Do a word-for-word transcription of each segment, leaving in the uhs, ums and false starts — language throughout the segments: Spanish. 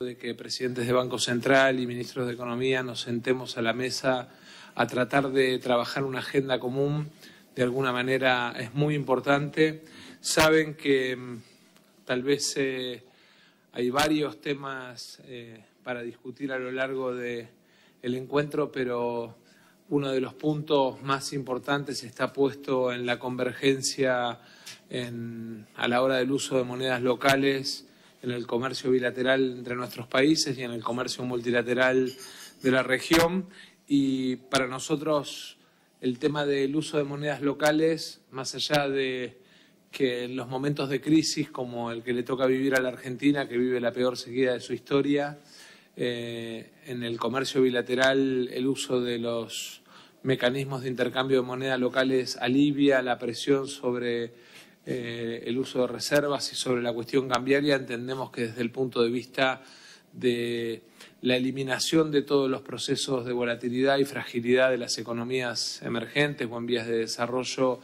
De que presidentes de Banco Central y ministros de Economía nos sentemos a la mesa a tratar de trabajar una agenda común, de alguna manera es muy importante. Saben que tal vez eh, hay varios temas eh, para discutir a lo largo del encuentro, pero uno de los puntos más importantes está puesto en la convergencia en, a la hora del uso de monedas locales, en el comercio bilateral entre nuestros países y en el comercio multilateral de la región. Y para nosotros el tema del uso de monedas locales, más allá de que en los momentos de crisis como el que le toca vivir a la Argentina, que vive la peor sequía de su historia, eh, en el comercio bilateral el uso de los mecanismos de intercambio de monedas locales alivia la presión sobre Eh, el uso de reservas y sobre la cuestión cambiaria. Entendemos que desde el punto de vista de la eliminación de todos los procesos de volatilidad y fragilidad de las economías emergentes o en vías de desarrollo,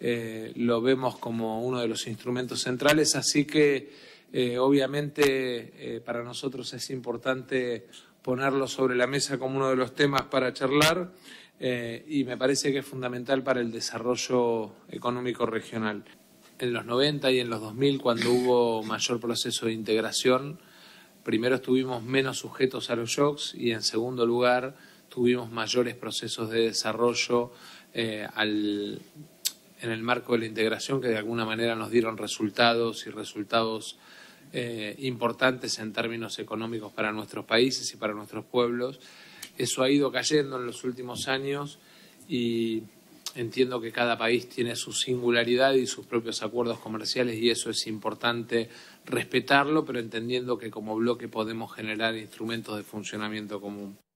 eh, lo vemos como uno de los instrumentos centrales. Así que eh, obviamente eh, para nosotros es importante ponerlo sobre la mesa como uno de los temas para charlar. Eh, y me parece que es fundamental para el desarrollo económico regional. En los noventa y en los dos mil, cuando hubo mayor proceso de integración, primero estuvimos menos sujetos a los shocks y en segundo lugar tuvimos mayores procesos de desarrollo eh, al, en el marco de la integración que de alguna manera nos dieron resultados y resultados eh, importantes en términos económicos para nuestros países y para nuestros pueblos. Eso ha ido cayendo en los últimos años y entiendo que cada país tiene su singularidad y sus propios acuerdos comerciales y eso es importante respetarlo, pero entendiendo que como bloque podemos generar instrumentos de funcionamiento común.